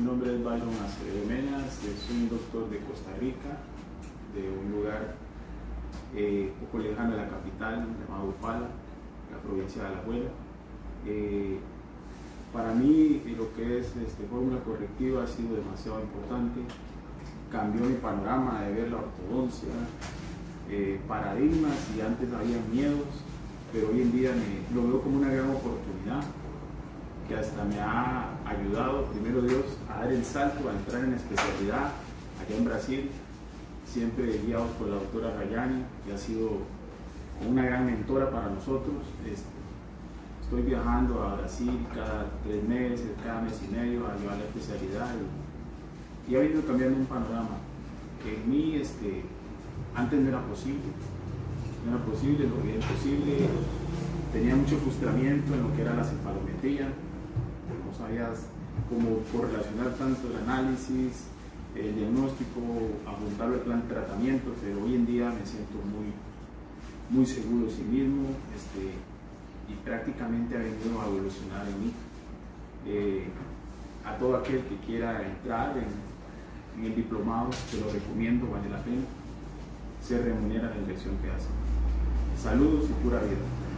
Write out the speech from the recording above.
Mi nombre es Bayron Acevedo Menas, soy un doctor de Costa Rica, de un lugar poco lejano a la capital, llamado Upala, la provincia de Alajuela. Para mí lo que es Fórmula Correctiva ha sido demasiado importante. Cambió mi panorama de ver la ortodoncia, paradigmas, y antes había miedos, pero hoy en día lo veo como una gran oportunidad que hasta me ha ayudado, primero Dios, a dar el salto, a entrar en especialidad allá en Brasil, siempre guiados por la doctora Rayani, que ha sido una gran mentora para nosotros. Estoy viajando a Brasil cada 3 meses, cada mes y medio, a llevar la especialidad y ha venido cambiando un panorama que en mí antes no era posible, lo veía imposible. Tenía mucho frustramiento en lo que era la cefalometría, no sabías cómo correlacionar tanto el análisis, el diagnóstico, apuntarlo al plan de tratamiento, pero hoy en día me siento muy seguro de sí mismo, y prácticamente ha venido a evolucionar en mí. A todo aquel que quiera entrar en el diplomado, te lo recomiendo, vale la pena, se remunera la inversión que hace. Saludos y pura vida.